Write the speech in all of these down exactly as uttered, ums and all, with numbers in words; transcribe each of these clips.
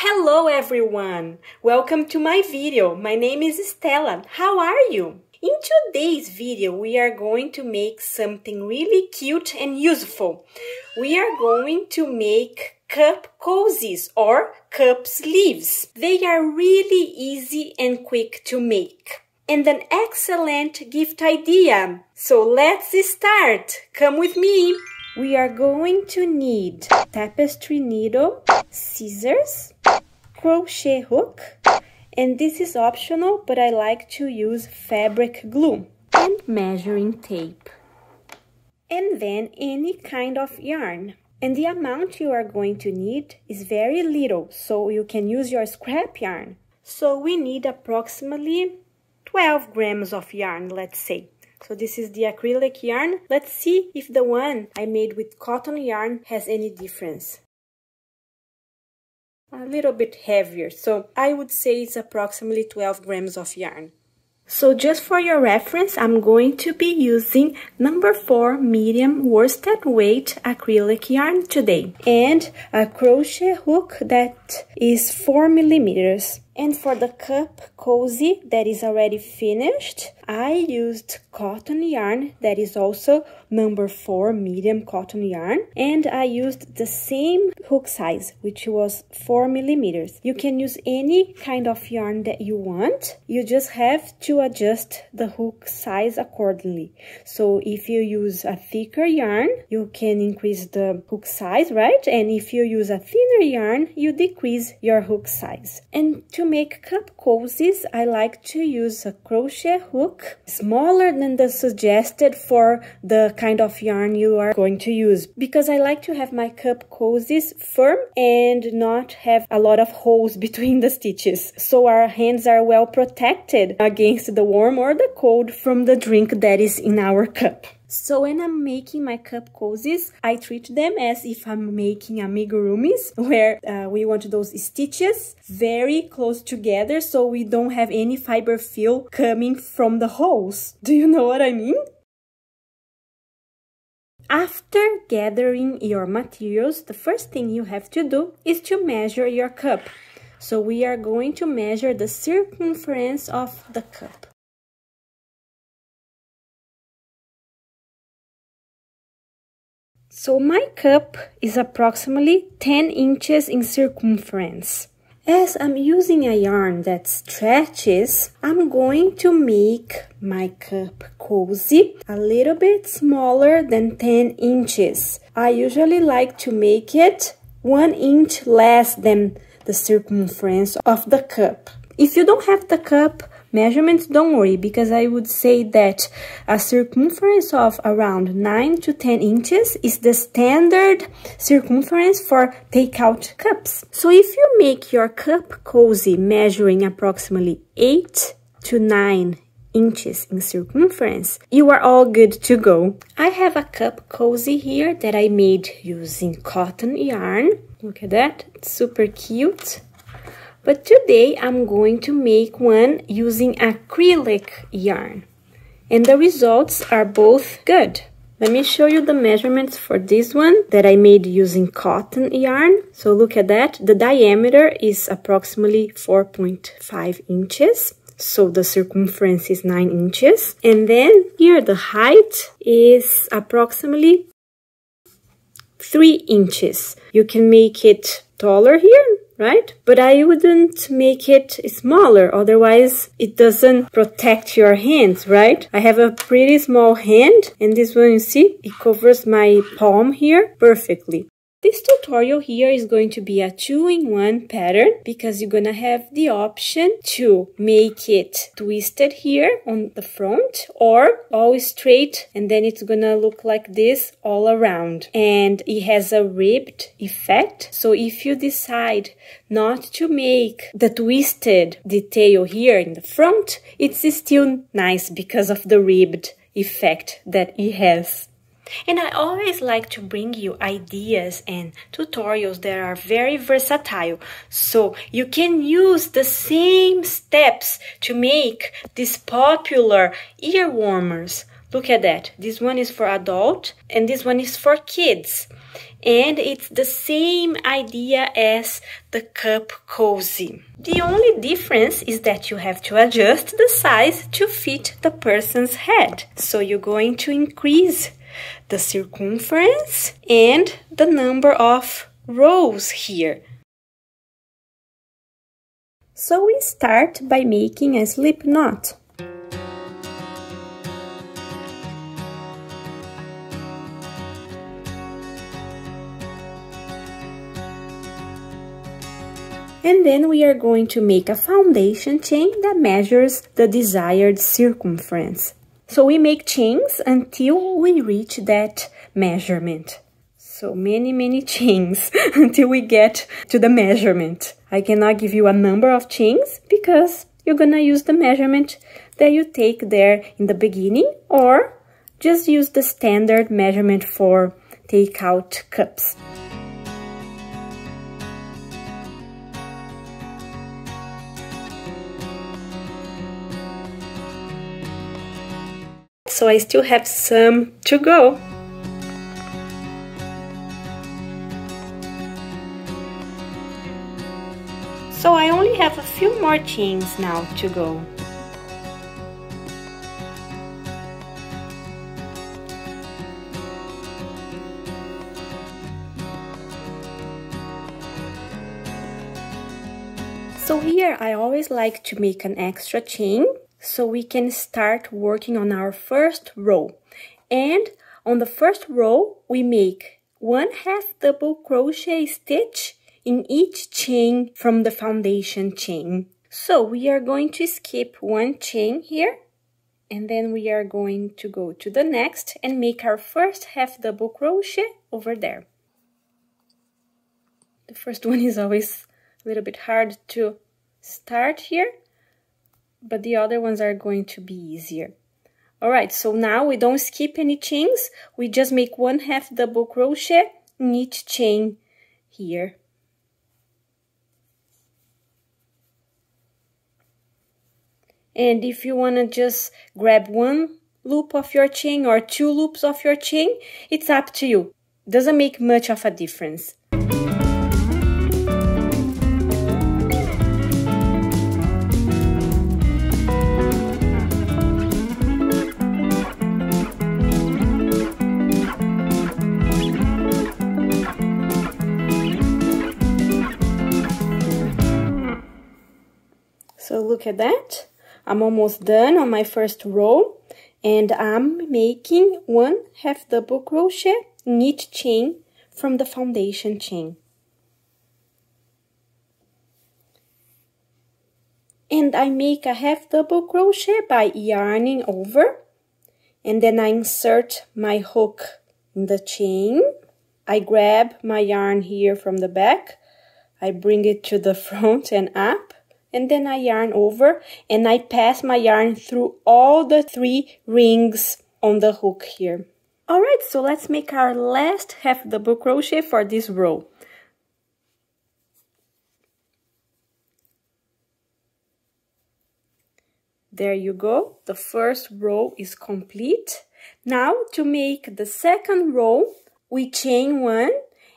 Hello everyone! Welcome to my video. My name is Stella. How are you? In today's video, we are going to make something really cute and useful. We are going to make cup cozies or cup sleeves. They are really easy and quick to make. And an excellent gift idea. So let's start! Come with me! We are going to need tapestry needle, scissors, crochet hook, and this is optional, but I like to use fabric glue and measuring tape, and then any kind of yarn. And the amount you are going to need is very little, so you can use your scrap yarn. So we need approximately twelve grams of yarn, let's say. So this is the acrylic yarn. Let's see if the one I made with cotton yarn has any difference. A little bit heavier, so I would say it's approximately twelve grams of yarn. So just for your reference, I'm going to be using number four medium worsted weight acrylic yarn today, and a crochet hook that is four millimeters. And for the cup cozy that is already finished, I used cotton yarn that is also number four medium cotton yarn, and I used the same hook size, which was four millimeters. You can use any kind of yarn that you want, you just have to adjust the hook size accordingly. So if you use a thicker yarn, you can increase the hook size, right? And if you use a thinner yarn, you decrease your hook size. And to make cup cozies, I like to use a crochet hook smaller than the suggested for the kind of yarn you are going to use, because I like to have my cup cozies firm and not have a lot of holes between the stitches, so our hands are well protected against the warm or the cold from the drink that is in our cup. So when I'm making my cup cozies, I treat them as if I'm making amigurumis, where uh, we want those stitches very close together so we don't have any fiber feel coming from the holes. Do you know what I mean? After gathering your materials, the first thing you have to do is to measure your cup. So we are going to measure the circumference of the cup. So my cup is approximately ten inches in circumference. As I'm using a yarn that stretches, I'm going to make my cup cozy a little bit smaller than ten inches. I usually like to make it one inch less than the circumference of the cup. If you don't have the cup measurements, don't worry, because I would say that a circumference of around nine to ten inches is the standard circumference for takeout cups. So if you make your cup cozy measuring approximately eight to nine inches in circumference, you are all good to go. I have a cup cozy here that I made using cotton yarn. Look at that, it's super cute. But today I'm going to make one using acrylic yarn, and the results are both good. Let me show you the measurements for this one that I made using cotton yarn. So look at that, the diameter is approximately four point five inches, so the circumference is nine inches. And then here the height is approximately three inches. You can make it taller here, right? But I wouldn't make it smaller, otherwise it doesn't protect your hands, right? I have a pretty small hand, and this one, you see, it covers my palm here perfectly. This tutorial here is going to be a two in one pattern, because you're gonna have the option to make it twisted here on the front or all straight, and then it's gonna look like this all around. And it has a ribbed effect, so if you decide not to make the twisted detail here in the front, it's still nice because of the ribbed effect that it has. And I always like to bring you ideas and tutorials that are very versatile, so you can use the same steps to make these popular ear warmers. Look at that. This one is for adult and this one is for kids. And it's the same idea as the cup cozy. The only difference is that you have to adjust the size to fit the person's head. So you're going to increase the circumference and the number of rows here. So we start by making a slip knot. And then we are going to make a foundation chain that measures the desired circumference. So we make chains until we reach that measurement. So many, many chains until we get to the measurement. I cannot give you a number of chains because you're gonna use the measurement that you take there in the beginning, or just use the standard measurement for takeout cups. So I still have some to go. So I only have a few more chains now to go. So here I always like to make an extra chain, so we can start working on our first row. And on the first row, we make one half double crochet stitch in each chain from the foundation chain. So we are going to skip one chain here, and then we are going to go to the next and make our first half double crochet over there. The first one is always a little bit hard to start here, but the other ones are going to be easier. All right, so now we don't skip any chains, we just make one half double crochet in each chain here. And if you want to just grab one loop of your chain or two loops of your chain, it's up to you. Doesn't make much of a difference. So look at that, I'm almost done on my first row, and I'm making one half double crochet in each chain from the foundation chain. And I make a half double crochet by yarning over, and then I insert my hook in the chain. I grab my yarn here from the back, I bring it to the front and up, and then I yarn over and I pass my yarn through all the three rings on the hook here. All right, so let's make our last half double crochet for this row. There you go, the first row is complete. Now to make the second row, we chain one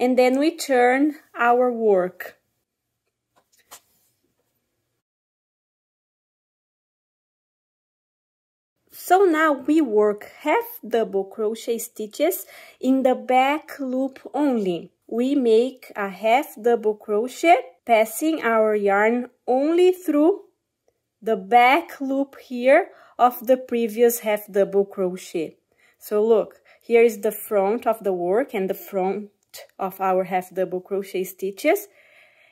and then we turn our work. So now we work half double crochet stitches in the back loop only. We make a half double crochet passing our yarn only through the back loop here of the previous half double crochet. So look, here is the front of the work and the front of our half double crochet stitches.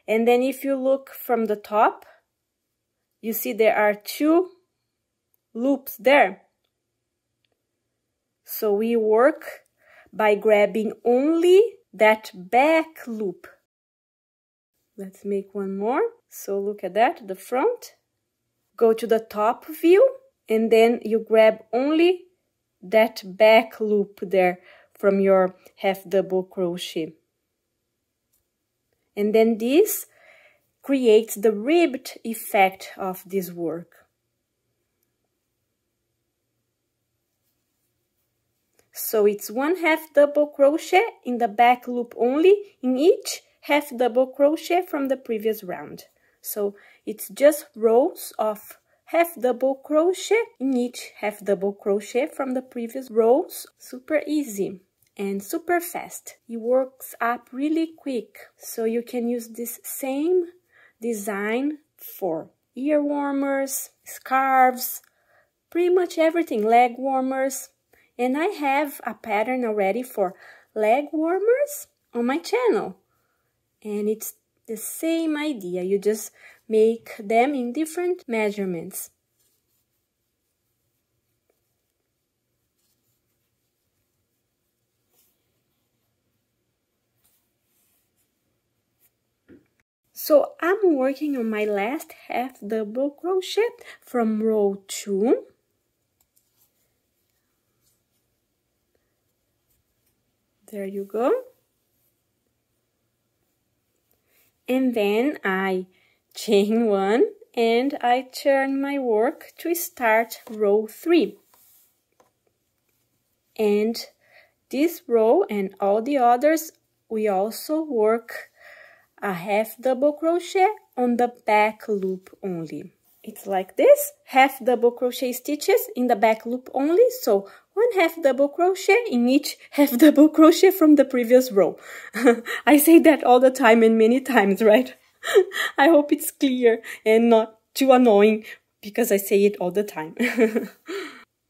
And then if you look from the top, you see there are two loops there. So we work by grabbing only that back loop. Let's make one more. So look at that, the front. Go to the top view and then you grab only that back loop there from your half double crochet. And then this creates the ribbed effect of this work. So it's one half double crochet in the back loop only in each half double crochet from the previous round. So it's just rows of half double crochet in each half double crochet from the previous rows. Super easy and super fast. It works up really quick, so you can use this same design for ear warmers, scarves, pretty much everything, leg warmers. And I have a pattern already for leg warmers on my channel. And it's the same idea, you just make them in different measurements. So I'm working on my last half double crochet from row two. There you go. And then I chain one and I turn my work to start row three. And this row and all the others, we also work a half double crochet on the back loop only. It's like this, half double crochet stitches in the back loop only, so one half double crochet in each half double crochet from the previous row. I say that all the time and many times, right? I hope it's clear and not too annoying, because I say it all the time.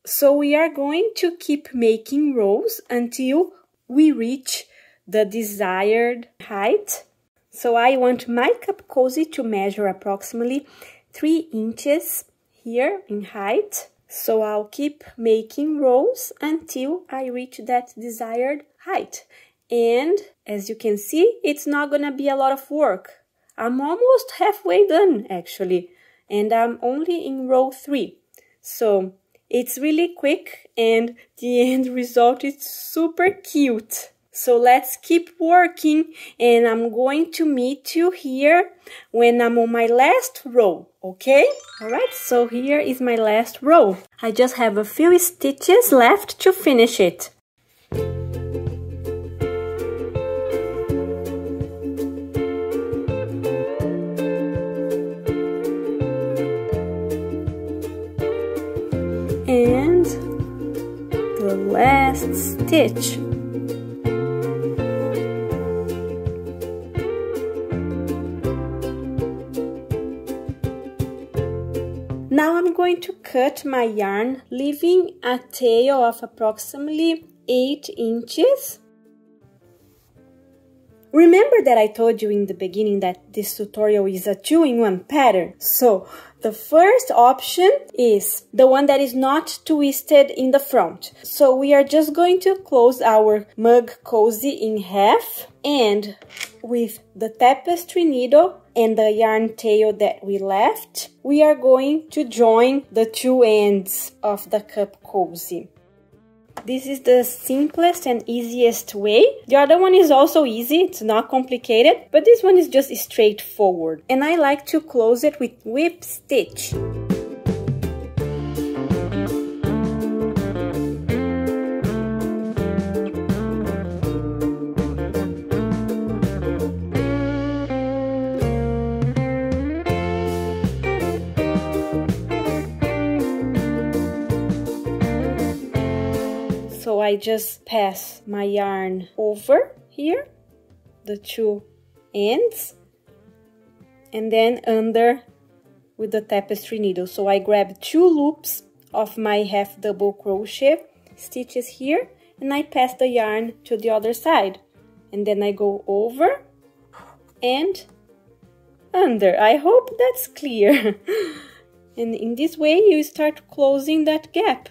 So we are going to keep making rows until we reach the desired height. So I want my cup cozy to measure approximately three inches here in height. So I'll keep making rows until I reach that desired height. And as you can see, it's not gonna be a lot of work. I'm almost halfway done, actually, and I'm only in row three. So it's really quick and the end result is super cute. So let's keep working, and I'm going to meet you here when I'm on my last row, okay? Alright, so here is my last row. I just have a few stitches left to finish it. And the last stitch. Now I'm going to cut my yarn, leaving a tail of approximately eight inches. Remember that I told you in the beginning that this tutorial is a two in one pattern? So the first option is the one that is not twisted in the front. So we are just going to close our mug cozy in half, and with the tapestry needle and the yarn tail that we left, we are going to join the two ends of the cup cozy. This is the simplest and easiest way. The other one is also easy, it's not complicated, but this one is just straightforward. And I like to close it with whip stitch. I just pass my yarn over here, the two ends, and then under with the tapestry needle. So I grab two loops of my half double crochet stitches here, and I pass the yarn to the other side, and then I go over and under. I hope that's clear. And in this way you start closing that gap.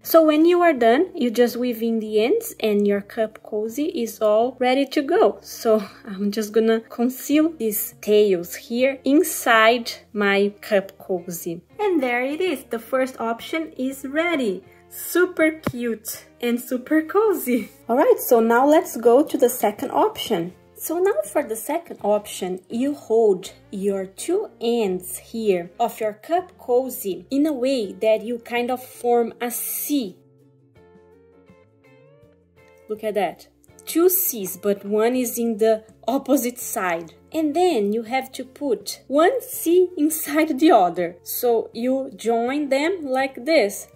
So when you are done, you just weave in the ends and your cup cozy is all ready to go. So I'm just gonna conceal these tails here inside my cup cozy. And there it is, the first option is ready. Super cute and super cozy. All right, so now let's go to the second option. So now for the second option, you hold your two ends here of your cup cozy in a way that you kind of form a C. Look at that. Two C's, but one is in the opposite side. And then you have to put one C inside the other. So you join them like this.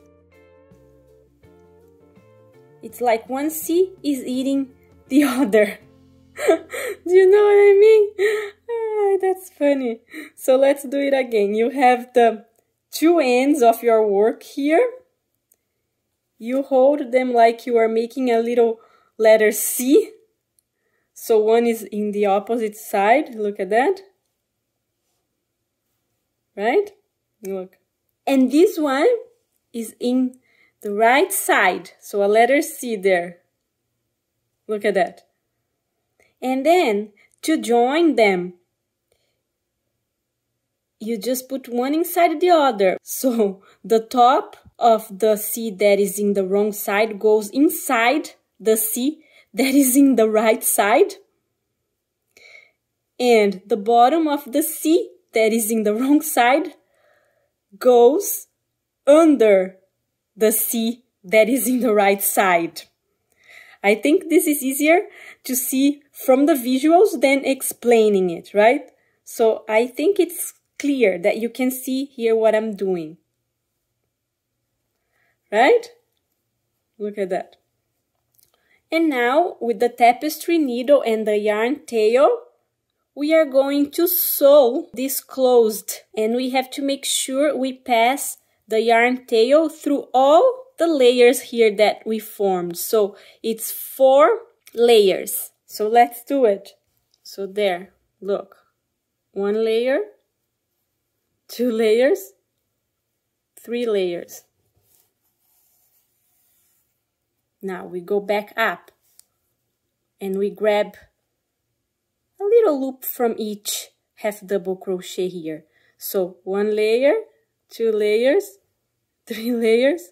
It's like one C is eating the other. Do you know what I mean? Ah, that's funny. So let's do it again. You have the two ends of your work here. You hold them like you are making a little letter C. So one is in the opposite side. Look at that. Right? Look. And this one is in the right side. So a letter C there. Look at that. And then, to join them, you just put one inside the other. So, the top of the C that is in the wrong side goes inside the C that is in the right side. And the bottom of the C that is in the wrong side goes under the C that is in the right side. I think this is easier to see from the visuals than explaining it, right? So I think it's clear that you can see here what I'm doing. Right? Look at that. And now, with the tapestry needle and the yarn tail, we are going to sew this closed. And we have to make sure we pass the yarn tail through all the layers here that we formed. So it's four layers. So let's do it. So there, look, one layer, two layers, three layers. Now we go back up and we grab a little loop from each half double crochet here. So one layer, two layers, three layers,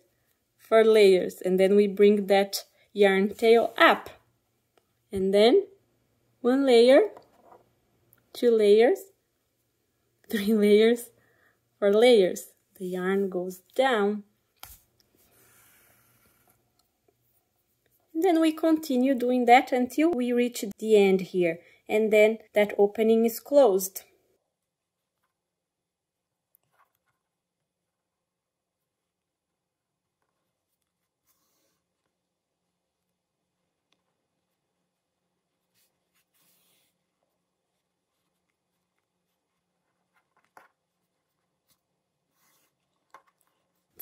four layers, and then we bring that yarn tail up, and then one layer, two layers, three layers, four layers. The yarn goes down, and then we continue doing that until we reach the end here, and then that opening is closed.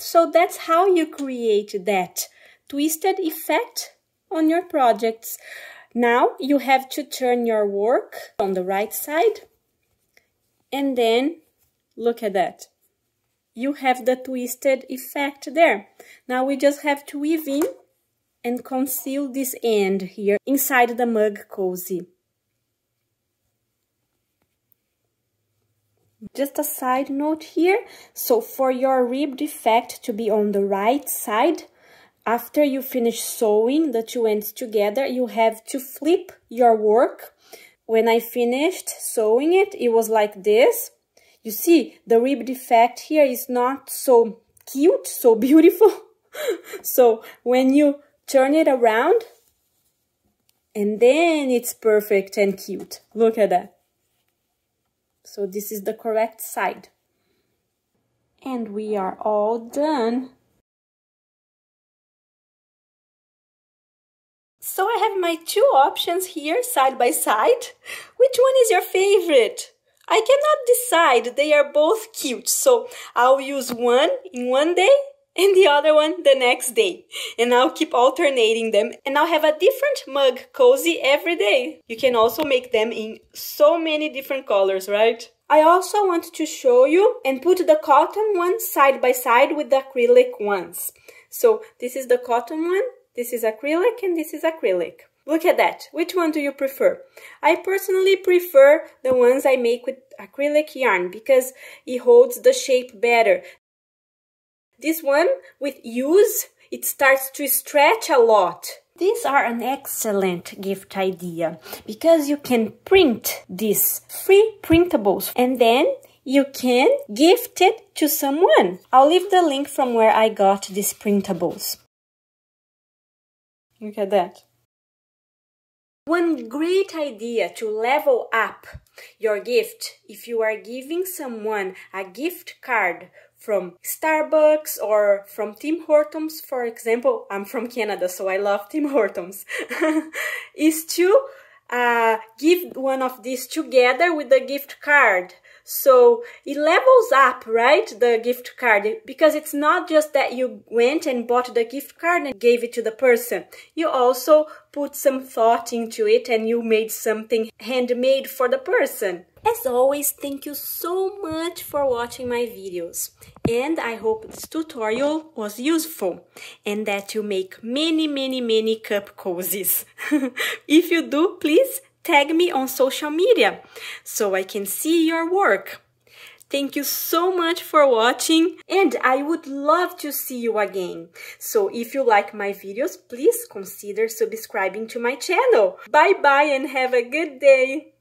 So that's how you create that twisted effect on your projects. Now you have to turn your work on the right side, and then look at that. You have the twisted effect there. Now we just have to weave in and conceal this end here inside the mug cozy. Just a side note here, so for your ribbed effect to be on the right side, after you finish sewing the two ends together, you have to flip your work. When I finished sewing it, it was like this. You see, the ribbed effect here is not so cute, so beautiful. So when you turn it around, and then it's perfect and cute. Look at that. So this is the correct side. And we are all done. So I have my two options here side by side. Which one is your favorite? I cannot decide, they are both cute. So I'll use one in one day and the other one the next day. And I'll keep alternating them. And I'll have a different mug cozy every day. You can also make them in so many different colors, right? I also want to show you and put the cotton one side by side with the acrylic ones. So this is the cotton one, this is acrylic, and this is acrylic. Look at that. Which one do you prefer? I personally prefer the ones I make with acrylic yarn because it holds the shape better. This one, with use, it starts to stretch a lot. These are an excellent gift idea because you can print these free printables and then you can gift it to someone. I'll leave the link from where I got these printables. Look at that. One great idea to level up your gift, if you are giving someone a gift card from Starbucks or from Tim Hortons, for example, I'm from Canada, so I love Tim Hortons, is to uh, give one of these together with the gift card. So it levels up, right, the gift card, because it's not just that you went and bought the gift card and gave it to the person. You also put some thought into it and you made something handmade for the person. As always, thank you so much for watching my videos. And I hope this tutorial was useful and that you make many, many, many cup cozies. If you do, please tag me on social media so I can see your work. Thank you so much for watching and I would love to see you again. So if you like my videos, please consider subscribing to my channel. Bye bye and have a good day.